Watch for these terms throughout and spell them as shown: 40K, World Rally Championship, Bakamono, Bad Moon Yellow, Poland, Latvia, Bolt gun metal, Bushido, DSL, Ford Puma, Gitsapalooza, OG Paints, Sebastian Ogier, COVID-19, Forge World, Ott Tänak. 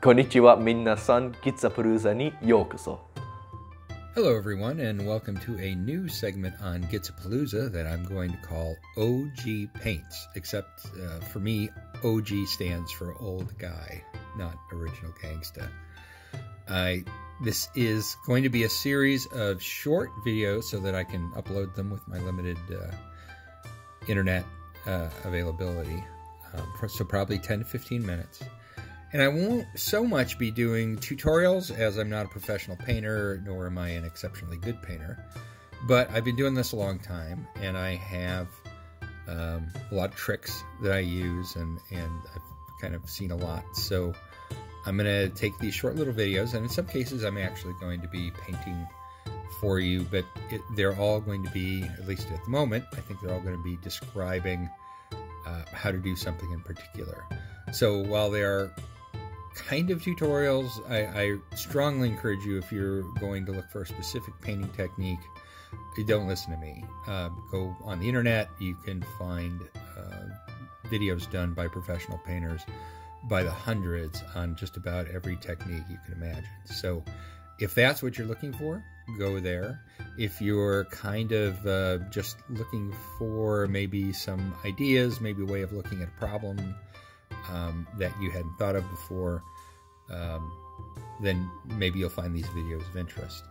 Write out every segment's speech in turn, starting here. Konnichiwa minna-san, Gitsapalooza ni yokuso. Hello everyone, and welcome to a new segment on Gitsapalooza that I'm going to call OG Paints, except for me, OG stands for old guy, not original gangsta. This is going to be a series of short videos so that I can upload them with my limited internet availability, so probably 10 to 15 minutes. And I won't so much be doing tutorials, as I'm not a professional painter, nor am I an exceptionally good painter. But I've been doing this a long time, and I have a lot of tricks that I use, and I've kind of seen a lot. So I'm going to take these short little videos, and in some cases I'm actually going to be painting for you, but they're all going to be, at least at the moment, I think they're all going to be describing how to do something in particular. So while they are kind of tutorials, I strongly encourage you, if you're going to look for a specific painting technique, don't listen to me. Go on the internet. You can find videos done by professional painters by the hundreds on just about every technique you can imagine. So if that's what you're looking for, go there. If you're kind of just looking for maybe some ideas, maybe a way of looking at a problem that you hadn't thought of before, then maybe you'll find these videos of interest.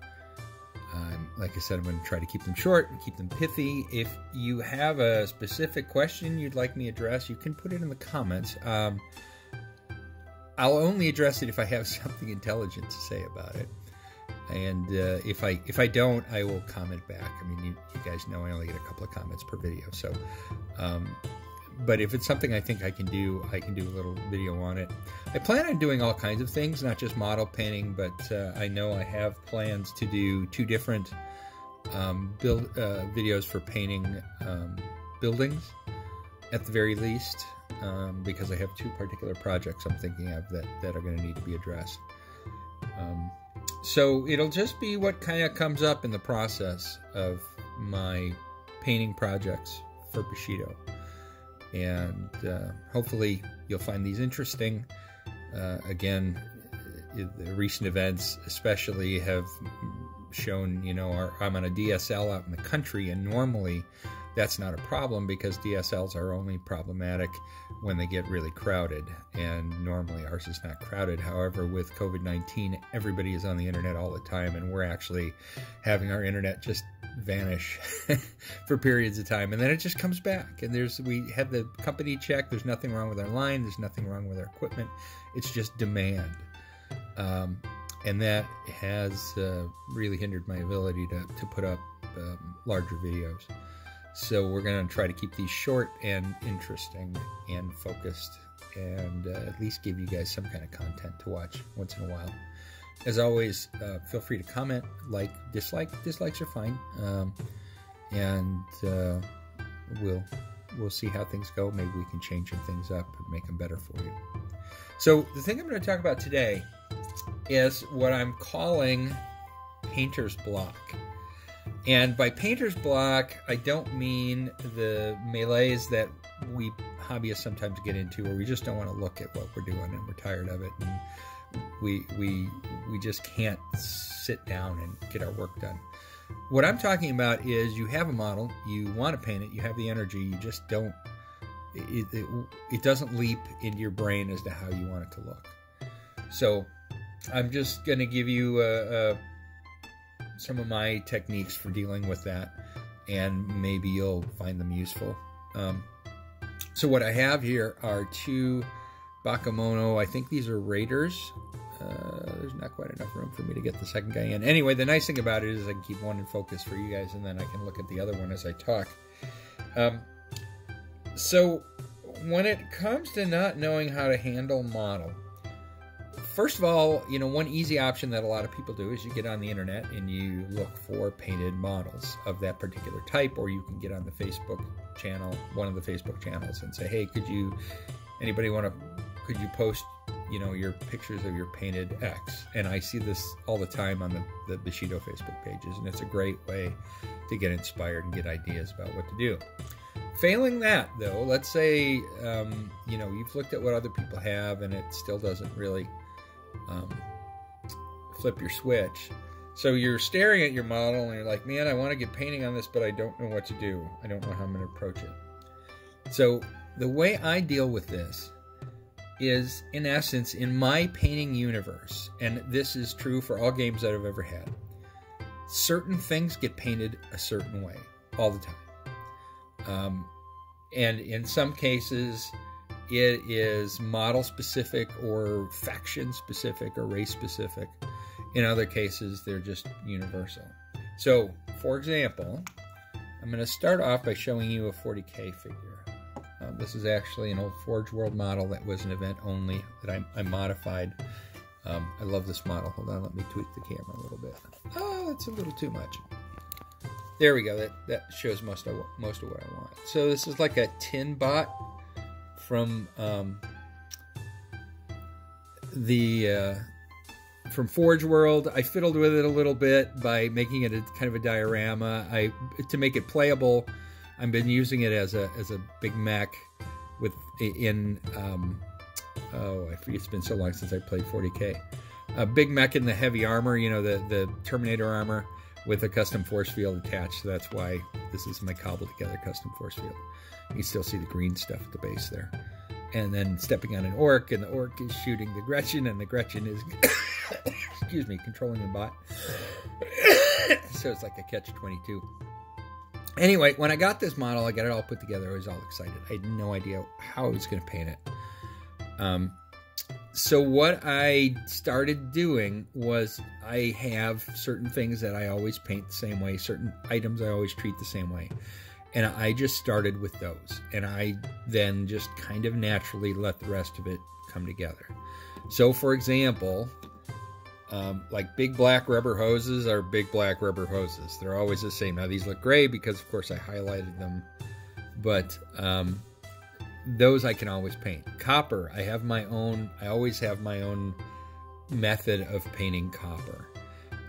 Like I said, I'm going to try to keep them short and keep them pithy. If you have a specific question you'd like me to address, you can put it in the comments. I'll only address it if I have something intelligent to say about it. And if I don't, I will comment back. I mean, you guys know I only get a couple of comments per video. So, but if it's something I think I can do a little video on it. I plan on doing all kinds of things, not just model painting, but I know I have plans to do two different videos for painting buildings at the very least, because I have two particular projects I'm thinking of that are going to need to be addressed. So it'll just be what kind of comes up in the process of my painting projects for Bushido. And hopefully you'll find these interesting. Again, the recent events especially have shown, you know, I'm on a DSL out in the country, and normally that's not a problem because DSLs are only problematic when they get really crowded, and normally ours is not crowded. However, with COVID-19, everybody is on the internet all the time, and we're actually having our internet just vanish for periods of time, and then it just comes back. And we had the company check, there's nothing wrong with our line, there's nothing wrong with our equipment, it's just demand. And that has really hindered my ability to put up larger videos. So we're going to try to keep these short and interesting and focused, and at least give you guys some kind of content to watch once in a while. As always, feel free to comment, like, dislike. Dislikes are fine. And we'll see how things go. Maybe we can change some things up and make them better for you. So the thing I'm going to talk about today is what I'm calling painter's block. And by painter's block, I don't mean the malaise that we hobbyists sometimes get into, where we just don't want to look at what we're doing and we're tired of it, and we just can't sit down and get our work done. What I'm talking about is you have a model, you want to paint it, you have the energy, you just don't, it doesn't leap into your brain as to how you want it to look. So I'm just going to give you some of my techniques for dealing with that, and maybe you'll find them useful. So what I have here are two Bakamono, I think these are Raiders. There's not quite enough room for me to get the second guy in. Anyway, the nice thing about it is I can keep one in focus for you guys, and then I can look at the other one as I talk. So when it comes to not knowing how to handle model, first of all, you know, one easy option that a lot of people do is you get on the internet and you look for painted models of that particular type, or you can get on the Facebook channel, one of the Facebook channels, and say, hey, could you post, you know, your pictures of your painted X? And I see this all the time on the Bushido Facebook pages, and it's a great way to get inspired and get ideas about what to do. Failing that, though, let's say, you know, you've looked at what other people have and it still doesn't really flip your switch. So you're staring at your model and you're like, man, I want to get painting on this, but I don't know what to do. I don't know how I'm going to approach it. So the way I deal with this is, in essence, in my painting universe, and this is true for all games that I've ever had, certain things get painted a certain way all the time. And in some cases, it is model-specific or faction-specific or race-specific. In other cases, they're just universal. So, for example, I'm going to start off by showing you a 40K figure. This is actually an old Forge World model that was an event only that I modified. I love this model. Hold on, let me tweak the camera a little bit. Oh, that's a little too much. There we go. That shows most of what I want. So this is like a tin bot from Forge World. I fiddled with it a little bit by making it a kind of a diorama. To make it playable, I've been using it as a Big Mac with oh, I forget, it's been so long since I played 40K. Big Mech in the heavy armor, you know, the Terminator armor with a custom force field attached. So that's why this is my cobbled together custom force field. You can still see the green stuff at the base there. And then stepping on an orc, and the orc is shooting the Gretchen, and the Gretchen is, excuse me, controlling the bot. So it's like a catch-22. Anyway, when I got this model, I got it all put together. I was all excited. I had no idea how I was going to paint it. So what I started doing was, I have certain things that I always paint the same way, certain items I always treat the same way. And I just started with those. And I then just kind of naturally let the rest of it come together. So for example, like big black rubber hoses are big black rubber hoses. They're always the same. Now these look gray because of course I highlighted them, but those I can always paint. Copper, I always have my own method of painting copper.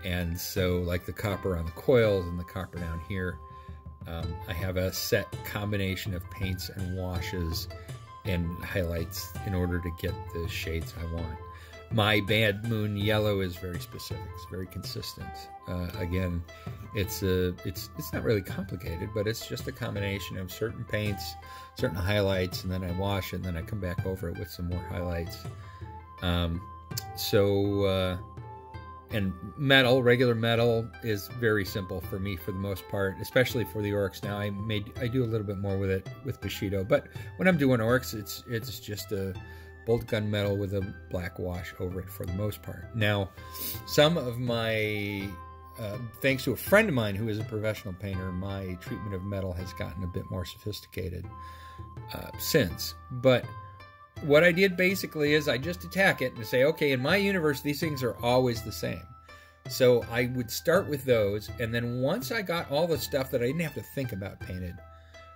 And so like the copper on the coils and the copper down here, I have a set combination of paints and washes and highlights in order to get the shades I want. My Bad Moon Yellow is very specific. It's very consistent. Again, it's not really complicated, but it's just a combination of certain paints, certain highlights, and then I wash it, and then I come back over it with some more highlights. And metal, regular metal, is very simple for me for the most part, especially for the orcs. Now I do a little bit more with it with Bushido, but when I'm doing orcs, it's just a Bolt gun metal with a black wash over it for the most part. Now, some of my, thanks to a friend of mine who is a professional painter, my treatment of metal has gotten a bit more sophisticated since. But what I did basically is I just attack it and say, okay, in my universe, these things are always the same. So I would start with those, and then once I got all the stuff that I didn't have to think about painted,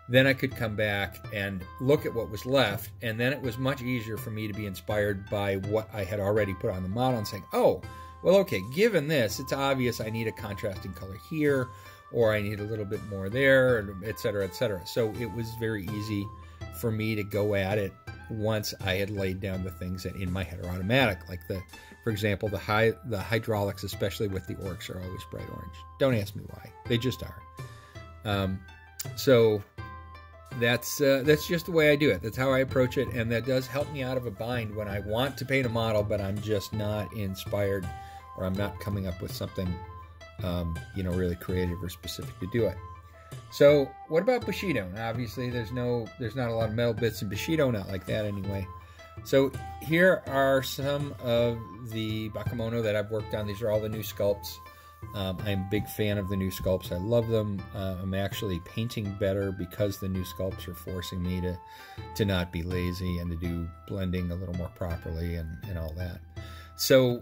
then I could come back and look at what was left, and then it was much easier for me to be inspired by what I had already put on the model and saying, oh, well, okay, given this, it's obvious I need a contrasting color here, or I need a little bit more there, et cetera, et cetera. So it was very easy for me to go at it once I had laid down the things that in my head are automatic, like for example, the hydraulics, especially with the orcs, are always bright orange. Don't ask me why. They just are. So that's just the way I do it. That's how I approach it, and that does help me out of a bind when I want to paint a model, but I'm just not inspired, or I'm not coming up with something, you know, really creative or specific to do it. So, what about Bushido? Now, obviously, there's not a lot of metal bits in Bushido, not like that anyway. So, here are some of the Bakamono that I've worked on. These are all the new sculpts. I'm a big fan of the new sculpts. I love them. I'm actually painting better because the new sculpts are forcing me to not be lazy and to do blending a little more properly and all that. So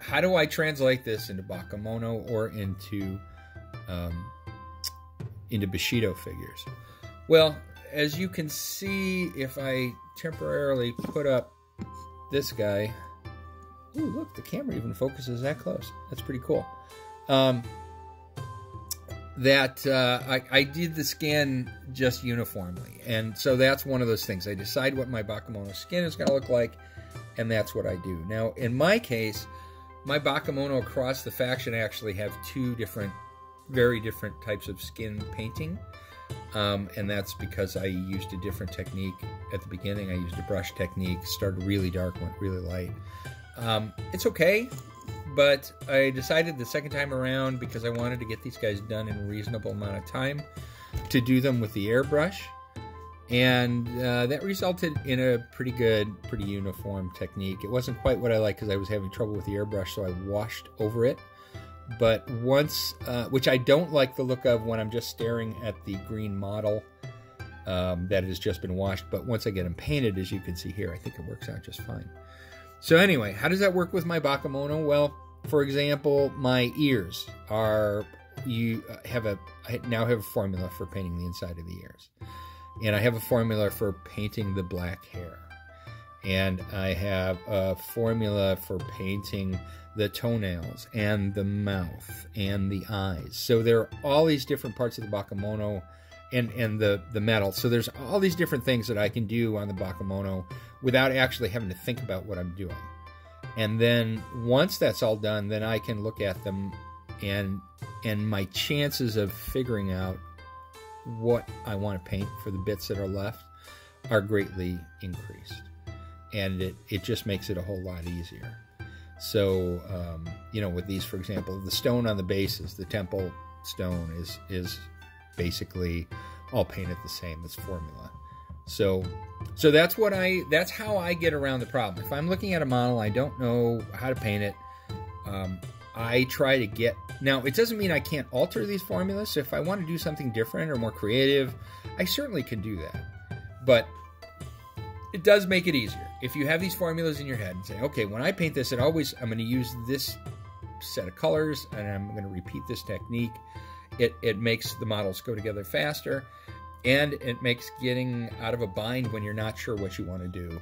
how do I translate this into Bakamono or into Bushido figures? Well, as you can see, if I temporarily put up this guy, ooh, look, the camera even focuses that close. That's pretty cool. I did the skin just uniformly. And so that's one of those things. I decide what my Bakamono skin is going to look like. and that's what I do. Now, in my case, my Bakamono across the faction actually have two different, very different types of skin painting, and that's because I used a different technique at the beginning. I used a brush technique, started really dark, went really light. It's okay, but I decided the second time around, because I wanted to get these guys done in a reasonable amount of time, to do them with the airbrush. And that resulted in a pretty good, pretty uniform technique. It wasn't quite what I liked because I was having trouble with the airbrush, so I washed over it. But once, which I don't like the look of when I'm just staring at the green model that has just been washed. But once I get them painted, as you can see here, I think it works out just fine. So anyway, how does that work with my Bakamono? Well, for example, my ears are, I now have a formula for painting the inside of the ears. And I have a formula for painting the black hair. And I have a formula for painting the toenails and the mouth and the eyes. So there are all these different parts of the Bakamono and the metal. So there's all these different things that I can do on the Bakamono without actually having to think about what I'm doing. And then once that's all done, then I can look at them and my chances of figuring out what I want to paint for the bits that are left are greatly increased, and it just makes it a whole lot easier. So you know, with these, for example, the stone on the base is the temple stone is basically all painted the same as formula. So that's how I get around the problem. If I'm looking at a model, I don't know how to paint it. I try to get... Now, it doesn't mean I can't alter these formulas. So if I want to do something different or more creative, I certainly can do that. But it does make it easier. If you have these formulas in your head and say, okay, when I paint this, I'm going to use this set of colors and I'm going to repeat this technique. It makes the models go together faster, and it makes getting out of a bind when you're not sure what you want to do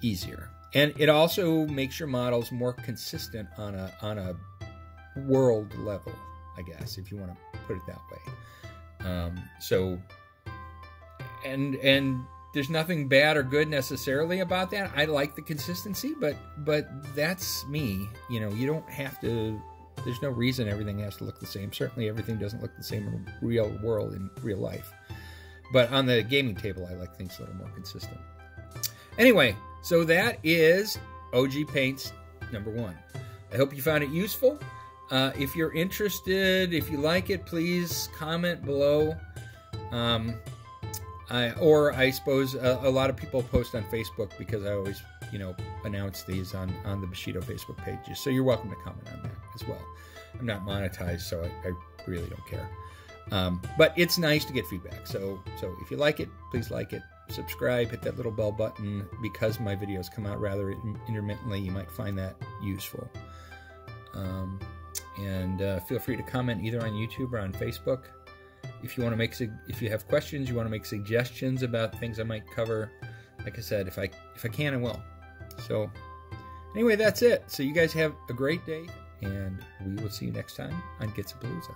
easier. And it also makes your models more consistent on a world level, I guess, if you want to put it that way. And there's nothing bad or good necessarily about that. I like the consistency, but that's me. You know, you don't have to. There's no reason everything has to look the same. Certainly, everything doesn't look the same in the real world, in real life. But on the gaming table, I like things a little more consistent. Anyway. So that is OG Paints #1. I hope you found it useful. If you're interested, if you like it, please comment below. I suppose a lot of people post on Facebook because I always, you know, announce these on the Bushido Facebook pages. So you're welcome to comment on that as well. I'm not monetized, so I really don't care. But it's nice to get feedback. So if you like it, please like it. Subscribe, hit that little bell button. Because my videos come out rather intermittently, you might find that useful. Feel free to comment either on YouTube or on Facebook. If you want to if you have questions, you want to make suggestions about things I might cover. Like I said, if I can, I will. So anyway, that's it. So you guys have a great day, and we will see you next time on Gitsapalooza.